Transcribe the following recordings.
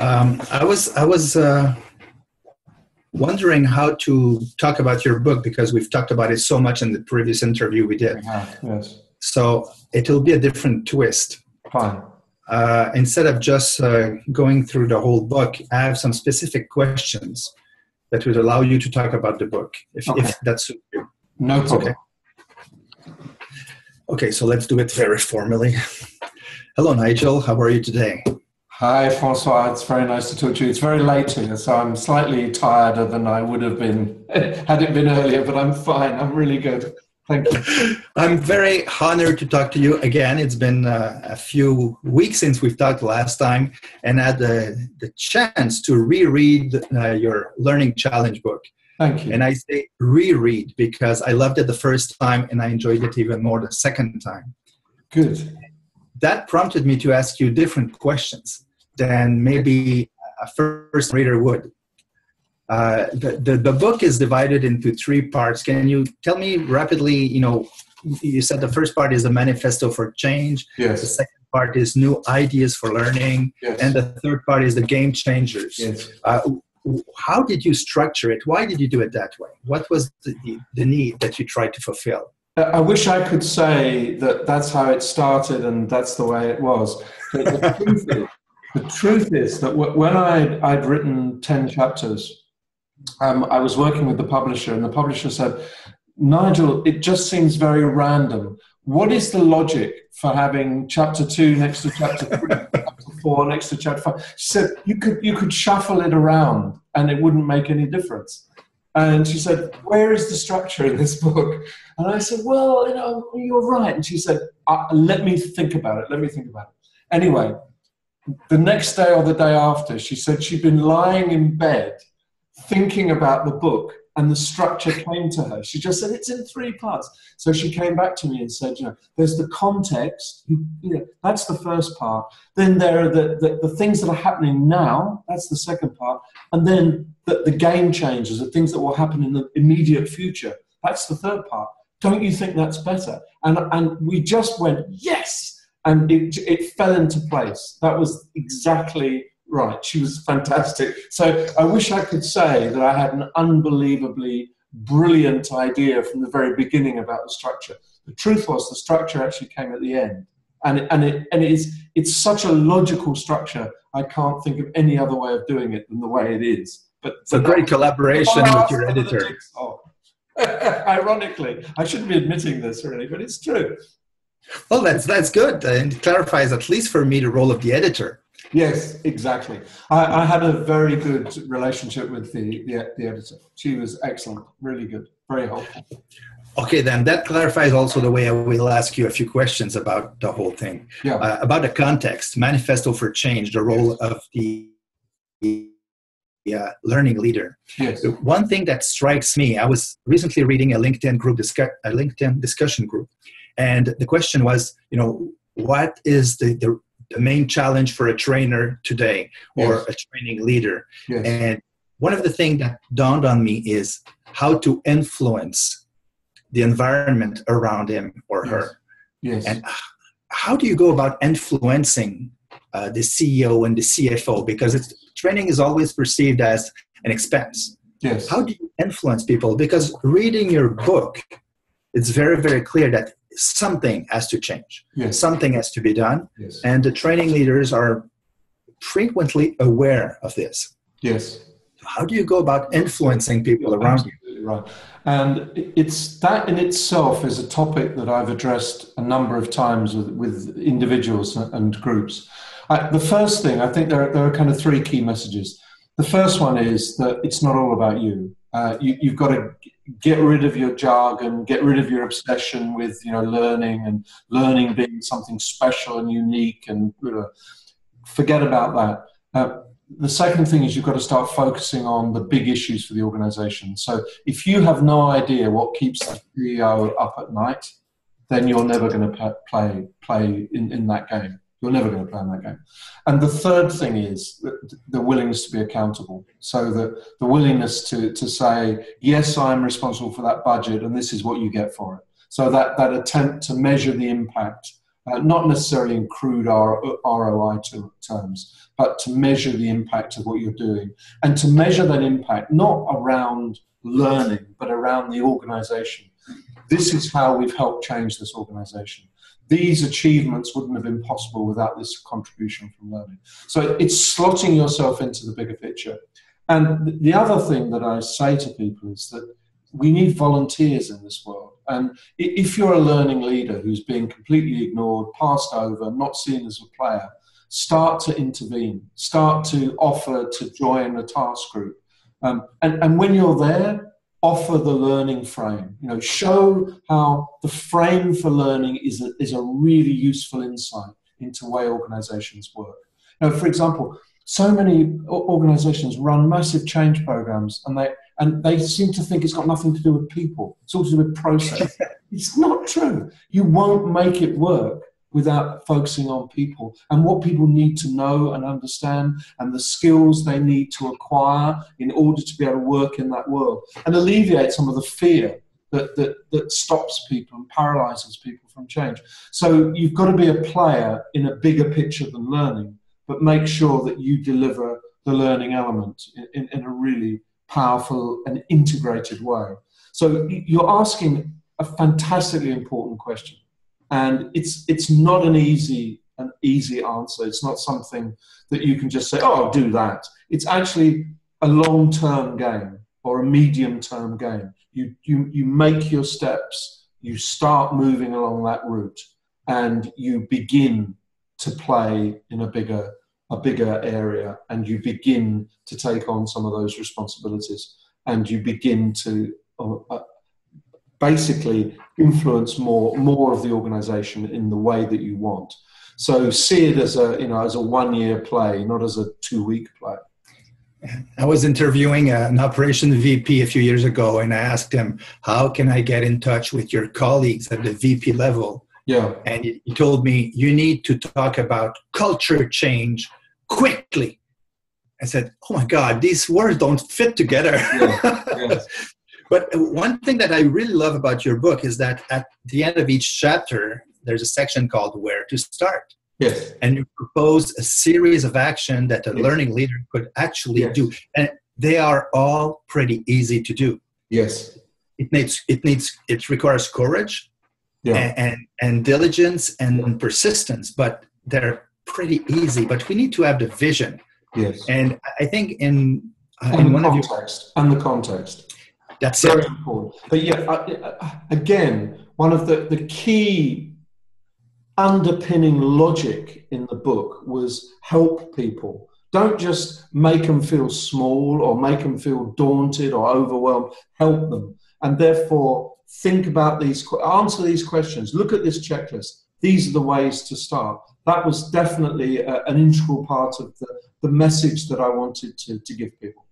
I was wondering how to talk about your book, because we've talked about it so much in the previous interview we did. Yes. So it will be a different twist. Fine. Instead of just going through the whole book, I have some specific questions that would allow you to talk about the book, if that suits you. No problem. Okay, so let's do it very formally. Hello, Nigel. How are you today? Hi, Francois. It's very nice to talk to you. It's very late here, so I'm slightly tireder than I would have been had it been earlier, but I'm fine. I'm really good. Thank you. I'm very honored to talk to you again. It's been a few weeks since we've talked last time, and I had the chance to reread your Learning Challenge book. Thank you. And I say reread because I loved it the first time and I enjoyed it even more the second time. Good. That prompted me to ask you different questions than maybe a first reader would. The book is divided into three parts. Can you tell me rapidly, you said the first part is the manifesto for change. Yes. The second part is new ideas for learning. Yes. And the third part is the game changers. Yes. How did you structure it? Why did you do it that way? What was the need that you tried to fulfill? I wish I could say that that's how it started and that's the way it was. But the truth is that when I'd written 10 chapters, I was working with the publisher, and the publisher said, Nigel, it just seems very random. What is the logic for having chapter 2 next to chapter 3? 4 next to chapter 5. She said, you could shuffle it around and it wouldn't make any difference. And she said, where is the structure in this book? And I said, well, you're right. And she said, let me think about it. Anyway, the next day or the day after, she said she'd been lying in bed thinking about the book, and the structure came to her. She just said, it's in three parts. So she came back to me and said, there's the context, that's the first part. Then there are the things that are happening now, that's the second part. And then the game changes, the things that will happen in the immediate future, that's the third part. Don't you think that's better? And we just went, yes! And it fell into place. That was exactly right. She was fantastic. So I wish I could say that I had an unbelievably brilliant idea from the very beginning about the structure. The truth was the structure actually came at the end. And it's such a logical structure, I can't think of any other way of doing it than the way it is. But it's a great collaboration with your editor. Ironically, I shouldn't be admitting this really, but it's true. Well, that's good. And it clarifies, at least for me, the role of the editor. Yes, exactly. I had a very good relationship with the editor. She was excellent, really good, very helpful. Okay, then that clarifies also the way I will ask you a few questions about the whole thing. Yeah. About the context, Manifesto for Change, the role of the learning leader. Yes. One thing that strikes me, I was recently reading a LinkedIn discussion group, and the question was, what is the main challenge for a trainer today or a training leader? Yes. And one of the things that dawned on me is how to influence the environment around him or her. Yes. And how do you go about influencing the CEO and the CFO? Because training is always perceived as an expense. Yes. How do you influence people? Because reading your book, it's very, very clear that something has to change. Yes. Something has to be done. Yes. And the training leaders are frequently aware of this. Yes. How do you go about influencing people around you? Right. And it's that in itself is a topic that I've addressed a number of times with individuals and groups. The first thing, I think there are kind of three key messages. The first one is that it's not all about you. You've got to get rid of your jargon, get rid of your obsession with learning and learning being something special and unique, and forget about that. The second thing is you've got to start focusing on the big issues for the organization. So if you have no idea what keeps the CEO up at night, then you're never going to play in that game. You're never going to play in that game. And the third thing is the willingness to be accountable. So the willingness to say, yes, I'm responsible for that budget and this is what you get for it. So that attempt to measure the impact not necessarily in crude ROI terms, but to measure the impact of what you're doing. And to measure that impact, not around learning, but around the organisation. This is how we've helped change this organisation. These achievements wouldn't have been possible without this contribution from learning. So it's slotting yourself into the bigger picture. And the other thing that I say to people is that we need volunteers in this world. And if you're a learning leader who's being completely ignored, passed over, not seen as a player, start to intervene, start to offer to join a task group. And when you're there, offer the learning frame. You know, show how the frame for learning is a really useful insight into way organisations work. Now, for example, so many organisations run massive change programs, and they seem to think it's got nothing to do with people. It's all to do with process. It's not true. You won't make it work without focusing on people and what people need to know and understand and the skills they need to acquire in order to be able to work in that world and alleviate some of the fear that stops people and paralyzes people from change. So you've got to be a player in a bigger picture than learning, but make sure that you deliver the learning element in a really powerful and integrated way. So you're asking a fantastically important question, and it's not an easy answer. It's not something that you can just say, oh, I'll do that. It's actually a long-term game or a medium-term game. You make your steps, you start moving along that route, and you begin to play in a bigger area, and you begin to take on some of those responsibilities, and you begin to basically influence more of the organisation in the way that you want. So see it as a one-year play, not as a two-week play. I was interviewing an operations VP a few years ago, and I asked him, "How can I get in touch with your colleagues at the VP level?" Yeah, and he told me, "You need to talk about culture change quickly." I said, "Oh my God, these words don't fit together." Yeah, yes. But one thing that I really love about your book is that at the end of each chapter, there's a section called Where to Start. Yes. And you propose a series of action that a learning leader could actually do. And they are all pretty easy to do. Yes. It requires courage and diligence and persistence, but they're pretty easy. But we need to have the vision. Yes. And I think in one of your context. And the context. That's very important. But again, one of the key underpinning logic in the book was help people. Don't just make them feel small or make them feel daunted or overwhelmed. Help them. And therefore, think about these, answer these questions. Look at this checklist. These are the ways to start. That was definitely an integral part of the message that I wanted to give people.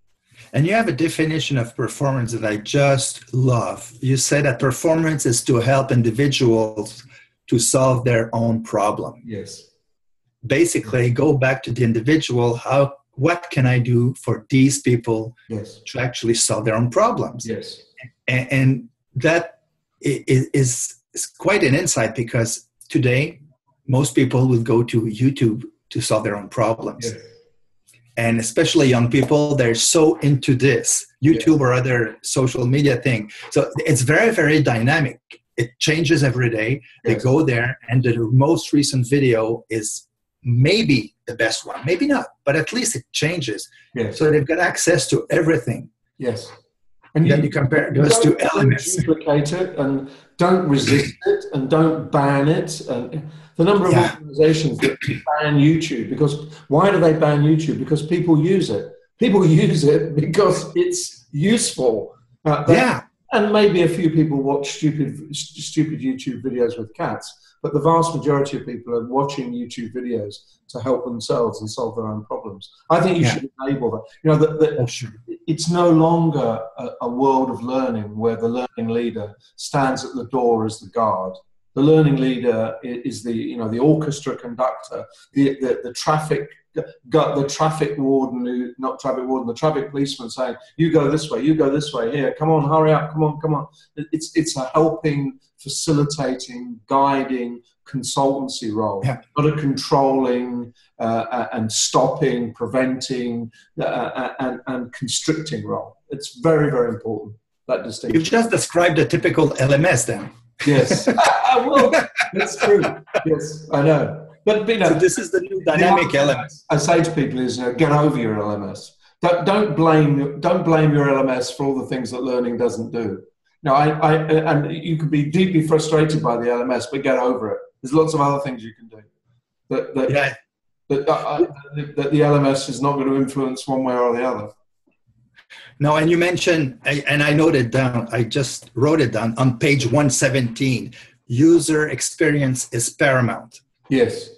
And you have a definition of performance that I just love. You say that performance is to help individuals to solve their own problem. Yes. Basically, go back to the individual. What can I do for these people to actually solve their own problems? Yes. And that is quite an insight, because today, most people would go to YouTube to solve their own problems. Yes. And especially young people, they're so into this, YouTube or other social media thing. So it's very, very dynamic. It changes every day. Yes. They go there, and the most recent video is maybe the best one. Maybe not, but at least it changes. Yes. So they've got access to everything. Yes. And then you compare those two elements. Don't duplicate it, and don't resist it, and don't ban it. And the number of organizations that ban YouTube, because why do they ban YouTube? Because people use it. People use it because it's useful. And maybe a few people watch stupid YouTube videos with cats, but the vast majority of people are watching YouTube videos to help themselves and solve their own problems. I think you should enable that. You know, it's no longer a world of learning where the learning leader stands at the door as the guard. The learning leader is the orchestra conductor, the traffic policeman saying, you go this way, here, come on, hurry up, come on, come on. It's a helping, facilitating, guiding, consultancy role, yeah. not a controlling and stopping, preventing and constricting role. It's very, very important, that distinction. You've just described a typical LMS then. Yes, well, that's true. Yes, I know. But, you know, so this is the new dynamic LMS. I say to people is, you know, get over your LMS. Don't blame your LMS for all the things that learning doesn't do. Now, and you can be deeply frustrated by the LMS, but get over it. There's lots of other things you can do. That the LMS is not going to influence one way or the other. No, and you mentioned, and I noted down, I just wrote it down on page 117, user experience is paramount. Yes.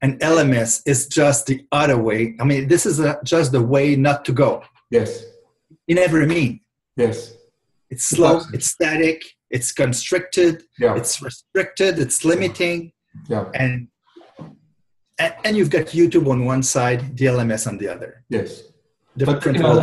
And LMS is just the other way. I mean, this is just the way not to go. Yes. In every mean. Yes. It's slow, it's static, it's constricted, yeah. it's restricted, it's limiting. Yeah. And you've got YouTube on one side, the LMS on the other. Yes. But, you know,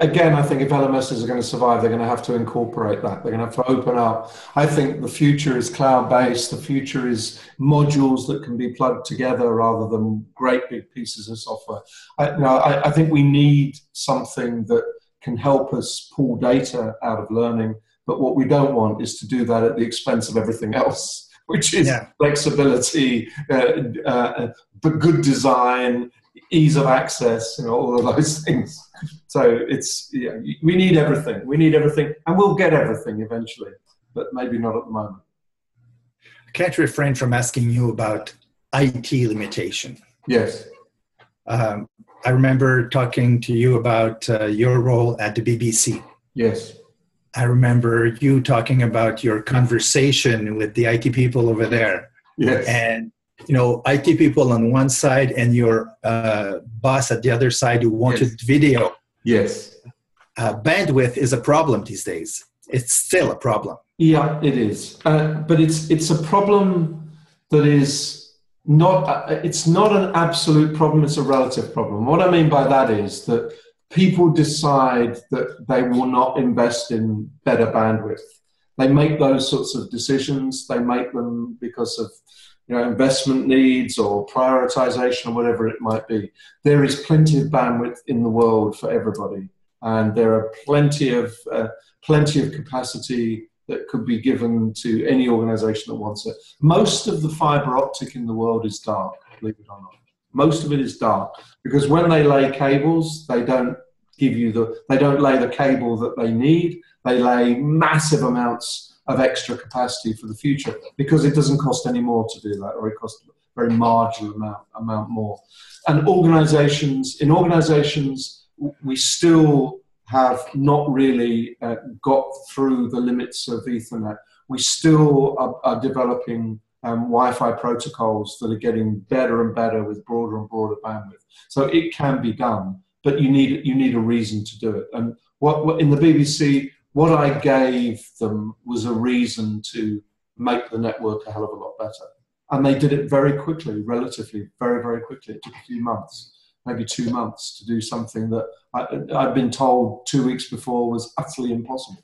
again, I think if LMSs are going to survive, they're going to have to incorporate that. They're going to have to open up. I think the future is cloud-based. The future is modules that can be plugged together rather than great big pieces of software. I think we need something that can help us pull data out of learning. But what we don't want is to do that at the expense of everything else, which is yeah. flexibility, good design, ease of access, you know, all of those things. So it's, yeah, we need everything. We need everything, and we'll get everything eventually, but maybe not at the moment. I can't refrain from asking you about IT limitation. Yes. I remember talking to you about your role at the BBC. Yes. I remember you talking about your conversation with the IT people over there. Yes. And, you know, IT people on one side and your boss at the other side who wanted yes. video. Yes. Bandwidth is a problem these days. It's still a problem. Yeah, it is. But it's a problem that is... it's not an absolute problem, it's a relative problem. What I mean by that is that people decide that they will not invest in better bandwidth. They make those sorts of decisions. They make them because of, you know, investment needs or prioritization or whatever it might be. There is plenty of bandwidth in the world for everybody, and there are plenty of capacity that could be given to any organization that wants it. Most of the fiber optic in the world is dark, believe it or not. Most of it is dark because when they lay cables, they don't lay the cable that they need. They lay massive amounts of extra capacity for the future because it doesn't cost any more to do that, or it costs a very marginal amount more. And in organizations, we still have not really got through the limits of Ethernet. We still are developing Wi-Fi protocols that are getting better and better with broader and broader bandwidth. So it can be done, but you need a reason to do it. And what in the BBC, what I gave them was a reason to make the network a hell of a lot better. And they did it very quickly, relatively, very, very quickly. It took a few months. Maybe 2 months to do something that I've been told 2 weeks before was utterly impossible.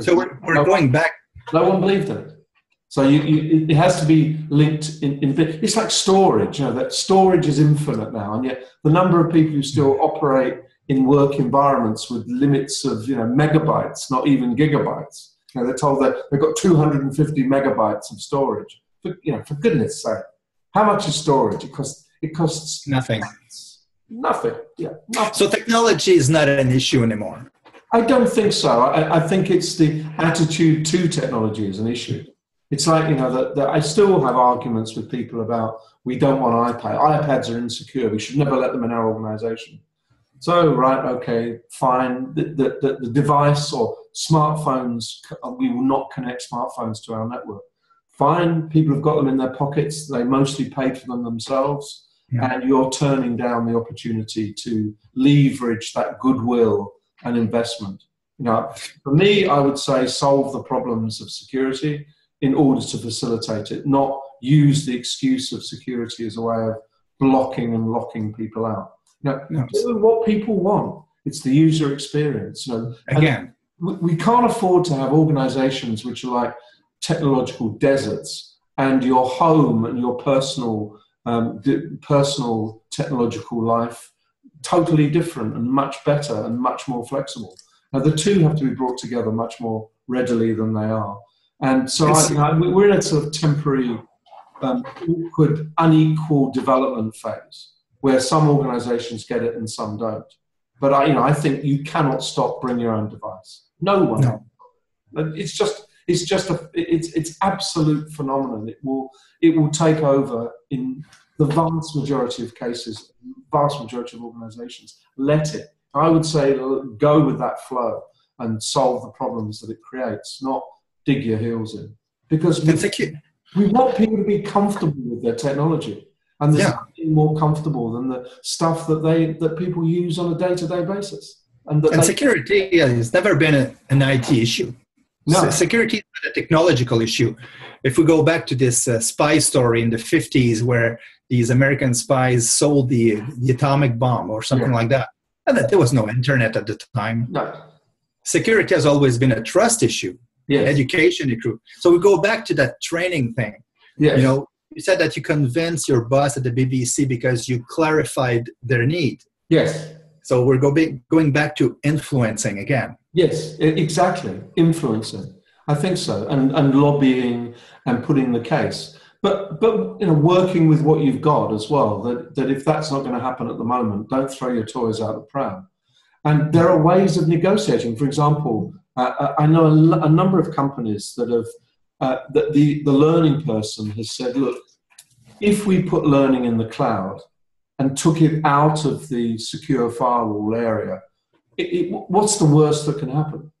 So we're going back. No one believed it. So it has to be linked in. It's like storage. You know, that storage is infinite now, and yet the number of people who still operate in work environments with limits of, you know, megabytes, not even gigabytes. You know, they're told that they've got 250 megabytes of storage. But, you know, for goodness' sake, how much is storage? It costs nothing. Nothing. Yeah. Nothing. So technology is not an issue anymore. I don't think so. I think it's the attitude to technology is an issue. It's like, you know, that I still have arguments with people about we don't want iPads. iPads are insecure. We should never let them in our organization. So, right, okay, fine. The device or smartphones, we will not connect smartphones to our network. Fine. People have got them in their pockets. They mostly paid for them themselves. Yeah. And you're turning down the opportunity to leverage that goodwill and investment. You know, for me, I would say solve the problems of security in order to facilitate it, not use the excuse of security as a way of blocking and locking people out. Now, do what people want. It's the user experience. You know, again, we can't afford to have organizations which are like technological deserts. and your home and your personal personal technological life totally different and much better and much more flexible. Now, the two have to be brought together much more readily than they are. And so we're in a sort of temporary, awkward, unequal development phase where some organizations get it and some don't. But I think you cannot stop bring your own device. No one. No. It's absolute phenomenon. It will take over in the vast majority of cases, vast majority of organizations. Let it. I would say go with that flow and solve the problems that it creates, not dig your heels in. Because we want people to be comfortable with their technology. And there's nothing more comfortable than the stuff that people use on a day-to-day basis. And security has never been an IT issue. No. Security is not a technological issue. If we go back to this spy story in the 50s where these American spies sold the atomic bomb or something like that, and that there was no internet at the time. No. Security has always been a trust issue, education issue. So we go back to that training thing. Yes. You know, you said that you convinced your boss at the BBC because you clarified their need. Yes. So we're going back to influencing again. Yes, exactly. Influencing. I think so. And lobbying and putting the case. But working with what you've got as well, that if that's not going to happen at the moment, don't throw your toys out the pram. And there are ways of negotiating. For example, I know a number of companies that have, that the learning person has said, look, if we put learning in the cloud and took it out of the secure firewall area, what's the worst that can happen?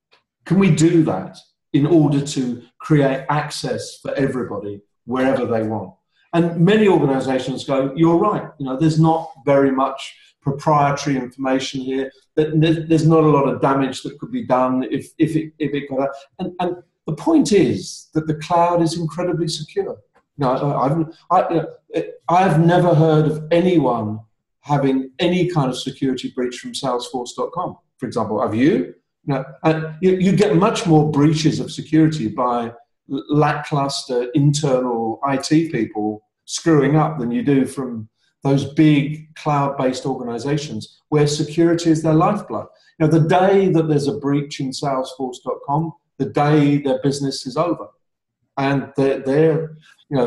Can we do that in order to create access for everybody wherever they want? And many organizations go, you're right, there's not very much proprietary information here, there's not a lot of damage that could be done if it got out. And the point is that the cloud is incredibly secure. I've never heard of anyone having any kind of security breach from Salesforce.com, for example. Have you? No. And you get much more breaches of security by lackluster internal IT people screwing up than you do from those big cloud-based organizations where security is their lifeblood. The day that there's a breach in Salesforce.com, the day their business is over. And they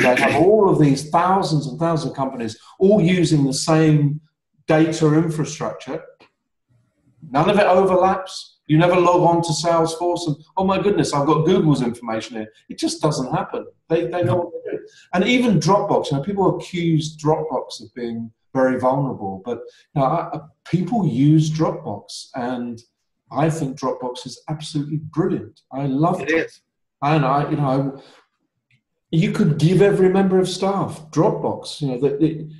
have all of these thousands and thousands of companies all using the same data infrastructure. None of it overlaps. You never log on to Salesforce and, oh my goodness, I've got Google's information here. It just doesn't happen. They know what they do. And even Dropbox, people accuse Dropbox of being very vulnerable, but people use Dropbox, and I think Dropbox is absolutely brilliant. I love it. It is. And you could give every member of staff Dropbox.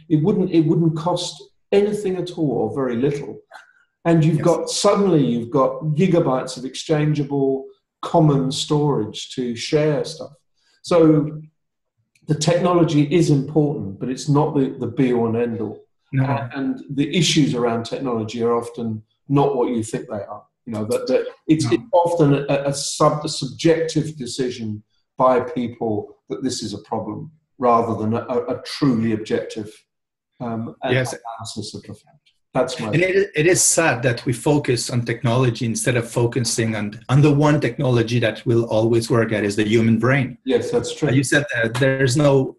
It wouldn't cost anything at all, or very little. And you've got gigabytes of exchangeable common storage to share stuff. So the technology is important, but it's not the be all and end all. No. And the issues around technology are often not what you think they are. It's often a subjective decision by people that this is a problem rather than a truly objective analysis of the fact. That's my opinion. And it is sad that we focus on technology instead of focusing on the one technology that will always work, that is the human brain. Yes, that's true. You said that there's no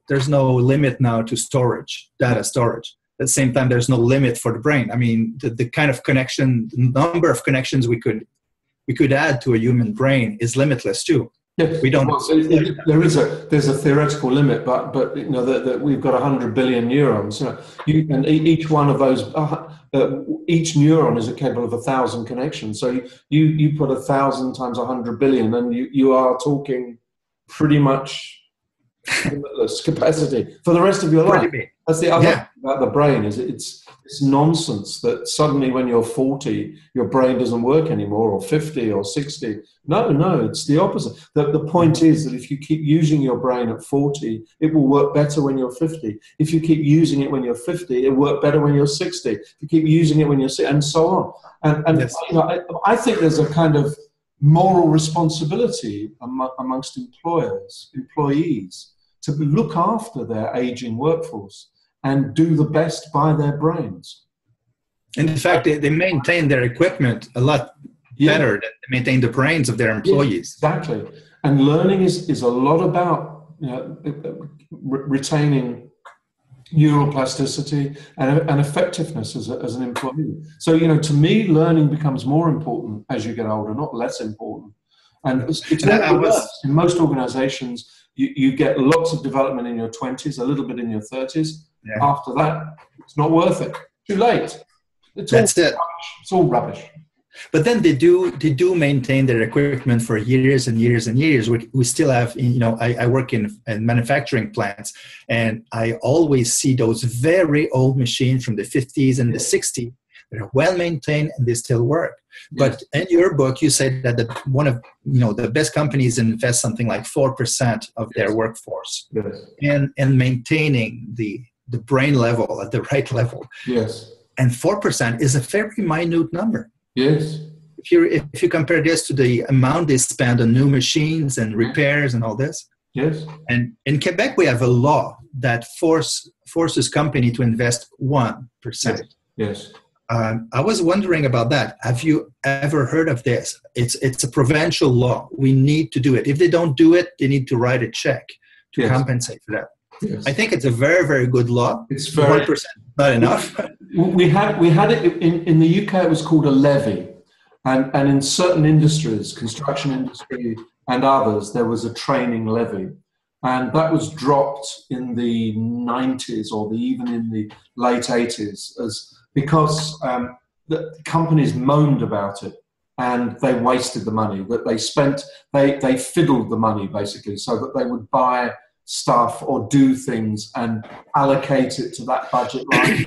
limit now to storage, data storage. At the same time, there's no limit for the brain. I mean, the kind of connection, the number of connections we could add to a human brain is limitless too. Yes. We don't. Well, there's a theoretical limit, but that we've got 100 billion neurons. And each one of those, each neuron is capable of 1,000 connections. So you put 1,000 times 100 billion, and you are talking pretty much limitless capacity for the rest of your life. That's the other thing about the brain, is it's nonsense that suddenly when you're 40 your brain doesn't work anymore, or 50 or 60. No, it's the opposite. The point is that if you keep using your brain at 40, it will work better when you're 50. If you keep using it when you're 50, it'll work better when you're 60. If you keep using it when you're 60, and so on. I think there's a kind of moral responsibility amongst employees to look after their aging workforce and do the best by their brains. And in fact, they maintain their equipment a lot better than they maintain the brains of their employees. Yeah, exactly. And learning is a lot about retaining neuroplasticity and effectiveness as an employee. So, to me, learning becomes more important as you get older, not less important. And in most organizations, you get lots of development in your 20s, a little bit in your 30s. Yeah. After that, it's not worth it. Too late. It's all rubbish. But then they do maintain their equipment for years and years and years. We still have, I work in manufacturing plants, and I always see those very old machines from the 50s and the 60s. They're well maintained and they still work. But in your book, you said that one of the best companies invest something like 4% of their workforce in maintaining the brain level at the right level. Yes. And 4% is a very minute number. Yes. If you compare this to the amount they spend on new machines and repairs and all this. Yes. And in Quebec, we have a law that forces company to invest 1%. Yes. I was wondering about that. Have you ever heard of this? It's a provincial law. We need to do it. If they don't do it, they need to write a check to compensate for that. Yes. I think it's a very, very good law. It's 1%, not enough. We had it in the UK. It was called a levy, and in certain industries, construction industry and others, there was a training levy, and that was dropped in the 90s or even in the late 80s because the companies moaned about it. And they wasted the money that they spent. They fiddled the money basically, so that they would buy stuff or do things and allocate it to that budget line.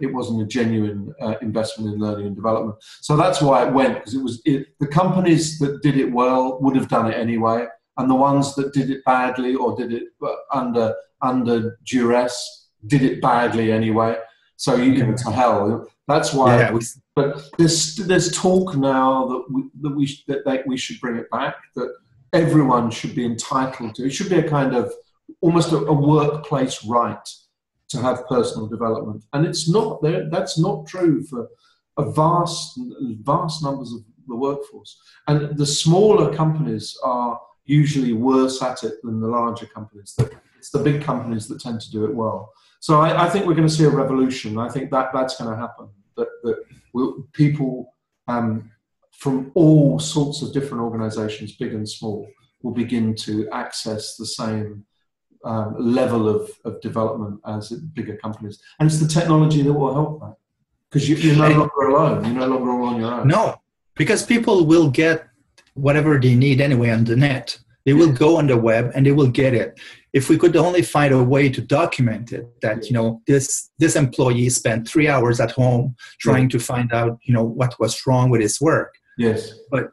It wasn't a genuine investment in learning and development. So that's why it went, because the companies that did it well would have done it anyway, and the ones that did it badly or did it under duress did it badly anyway. So you give it to hell. That's why. Yeah, but there's talk now that we should bring it back. That everyone should be entitled to. It should be a kind of almost a workplace right to have personal development, and it's not there. That's not true for a vast numbers of the workforce. And the smaller companies are usually worse at it than the larger companies. It's the big companies that tend to do it well. So I think we're going to see a revolution. I think that's going to happen. People from all sorts of different organizations, big and small, will begin to access the same level of development as bigger companies. And it's the technology that will help that. Because you're no longer alone. You're no longer all on your own. No, because people will get whatever they need anyway on the net. They will go on the web and they will get it. If we could only find a way to document it, that, this employee spent 3 hours at home trying to find out, what was wrong with his work. Yes. But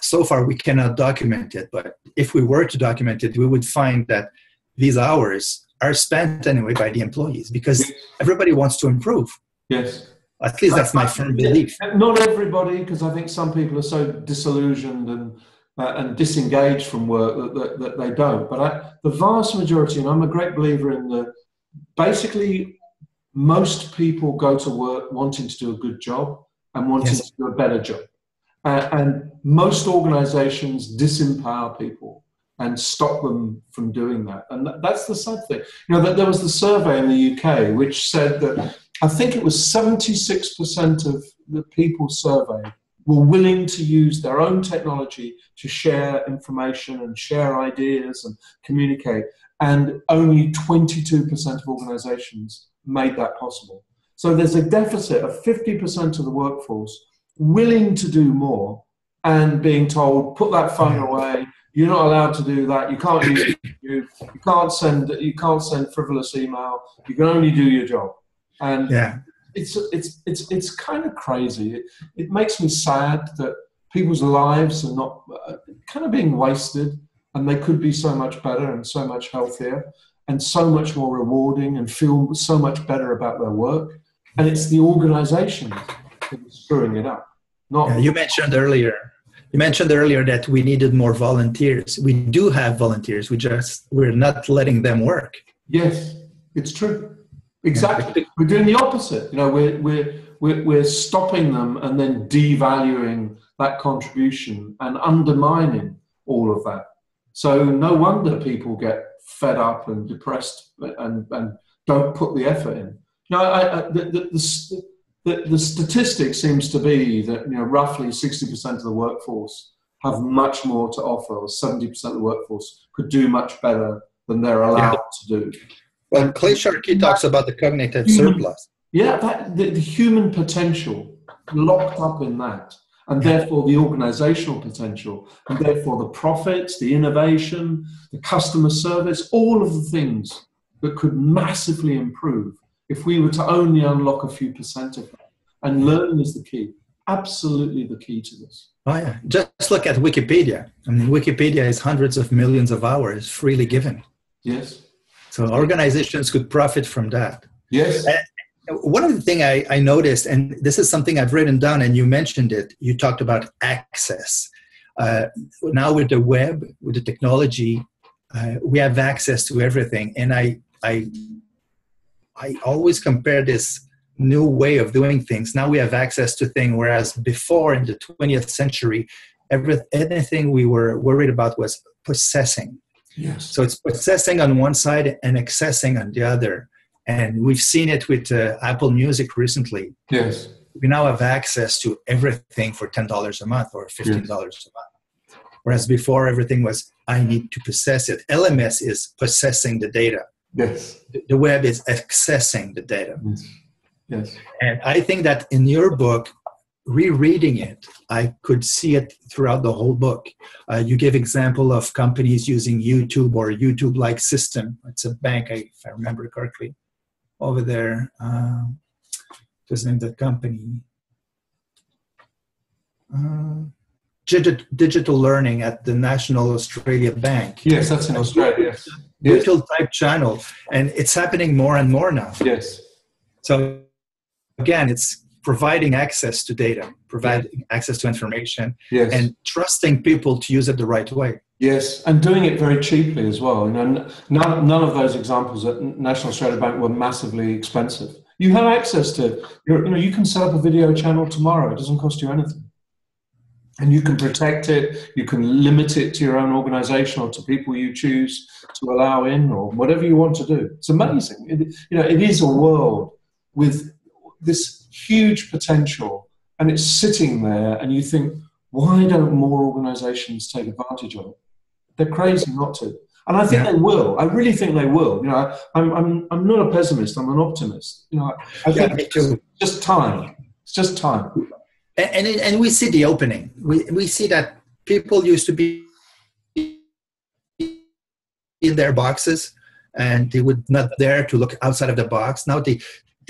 so far we cannot document it. But if we were to document it, we would find that these hours are spent anyway by the employees, because everybody wants to improve. Yes. At least that's my firm belief. Not everybody, because I think some people are so disillusioned and disengaged from work that they don't. But the vast majority, and I'm a great believer in basically most people go to work wanting to do a good job and wanting to do a better job. And most organisations disempower people and stop them from doing that. And that's the sad thing. There was the survey in the UK which said that I think it was 76% of the people surveyed were willing to use their own technology to share information and share ideas and communicate. And only 22% of organizations made that possible. So there's a deficit of 50% of the workforce willing to do more and being told, put that phone away, you're not allowed to do that, you can't use YouTube, you can't send frivolous email, you can only do your job. And it's kind of crazy. It makes me sad that people's lives are not kind of being wasted, and they could be so much better and so much healthier and so much more rewarding and feel so much better about their work. And it's the organization that's screwing it up. You mentioned earlier You mentioned earlier that we needed more volunteers. We do have volunteers. We're not letting them work. Yes, it's true. Exactly. We're doing the opposite. You know, we're stopping them and then devaluing that contribution and undermining all of that. So no wonder people get fed up and depressed and don't put the effort in. You know, the statistic seems to be that, you know, roughly 60% of the workforce have much more to offer, or 70% of the workforce could do much better than they're allowed to do. Well, Clay Shirky talks about the cognitive surplus. Yeah, the human potential locked up in that, and therefore the organizational potential, and therefore the profits, the innovation, the customer service, all of the things that could massively improve if we were to only unlock a few percent of that. And learning is the key, absolutely the key to this. Oh yeah, just look at Wikipedia. I mean, Wikipedia is hundreds of millions of hours freely given. Yes. So organizations could profit from that. Yes. One of the things I noticed, and this is something I've written down and you mentioned it, you talked about access. Now with the web, with the technology, we have access to everything. And I always compare this new way of doing things. Now we have access to things, whereas before in the 20th century, anything we were worried about was possessing. Yes. So it's possessing on one side and accessing on the other. And we've seen it with Apple Music recently. Yes. We now have access to everything for $10 a month or $15 a month. Whereas before, everything was, I need to possess it. LMS is possessing the data. Yes. The web is accessing the data. Yes. Yes. And I think that in your book, rereading it, I could see it throughout the whole book. You give example of companies using YouTube or YouTube-like system. It's a bank, if I remember correctly, over there. Just name that company. Digital learning at the National Australia Bank. Yes, that's in Australia. Yes. Digital type channel, and it's happening more and more now. Yes. So again, it's providing access to data, providing access to information, and trusting people to use it the right way. Yes, and doing it very cheaply as well. You know, none of those examples at National Australia Bank were massively expensive. You have access to, you know, you can set up a video channel tomorrow. It doesn't cost you anything. And you can protect it, you can limit it to your own organization or to people you choose to allow in or whatever you want to do. It's amazing. You know, it is a world with this huge potential and it's sitting there and you think, why don't more organizations take advantage of it? They're crazy not to. And I think they will. I really think they will. You know, I'm not a pessimist, I'm an optimist. You know, I think it's just time. It's just time. And we see the opening. We see that people used to be in their boxes and they would not dare to look outside of the box. Now they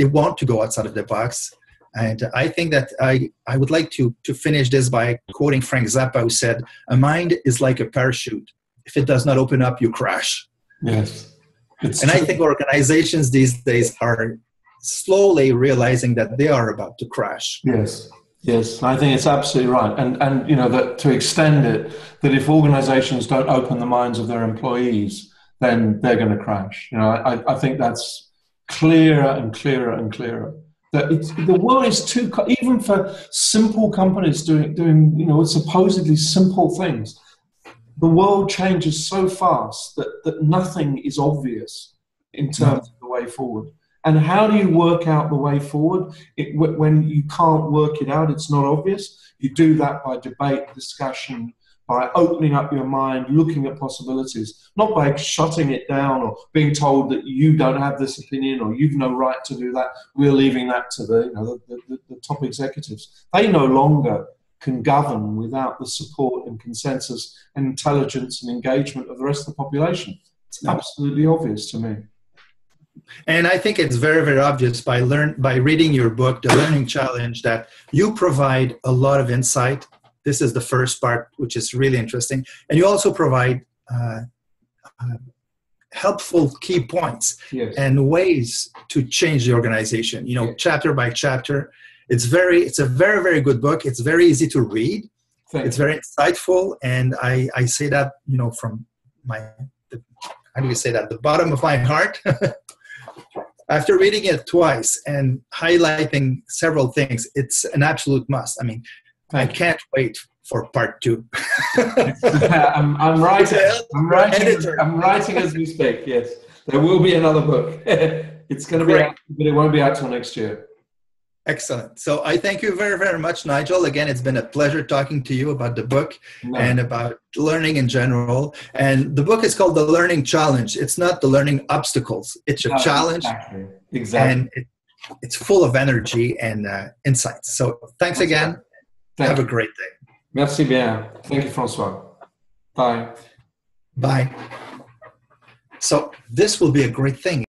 want to go outside of the box. And I think that I would like to finish this by quoting Frank Zappa, who said, "A mind is like a parachute. If it does not open up, you crash." Yes. And true. I think organizations these days are slowly realizing that they are about to crash. Yes. Yes, I think it's absolutely right. And you know, that to extend it, that if organizations don't open the minds of their employees, then they're going to crash. You know, I think that's clearer and clearer and clearer. That the world is too, even for simple companies doing, you know, supposedly simple things, the world changes so fast that nothing is obvious in terms of the way forward. And how do you work out the way forward? When you can't work it out, it's not obvious. You do that by debate, discussion, by opening up your mind, looking at possibilities, not by shutting it down or being told that you don't have this opinion or you've no right to do that. We're leaving that to the top executives. They no longer can govern without the support and consensus and intelligence and engagement of the rest of the population. It's absolutely obvious to me. And I think it's very, very obvious by reading your book, The Learning Challenge, that you provide a lot of insight. This is the first part, which is really interesting. And you also provide helpful key points and ways to change the organization, you know, chapter by chapter. It's a very, very good book. It's very easy to read. Thank it's you. Very insightful, and I say that, you know, from my, how do you say that, the bottom of my heart. After reading it twice and highlighting several things, it's an absolute must. I mean, I can't wait for part two. I'm writing as we speak. Yes, there will be another book. It's going to be out, but it won't be out till next year. Excellent. So I thank you very, very much, Nigel. Again, it's been a pleasure talking to you about the book and about learning in general. And the book is called The Learning Challenge. It's not The Learning Obstacles. It's a challenge. Exactly. And it's full of energy and insights. So thanks again. Have a great day. Merci bien. Thank you, François. Bye. Bye. So this will be a great thing.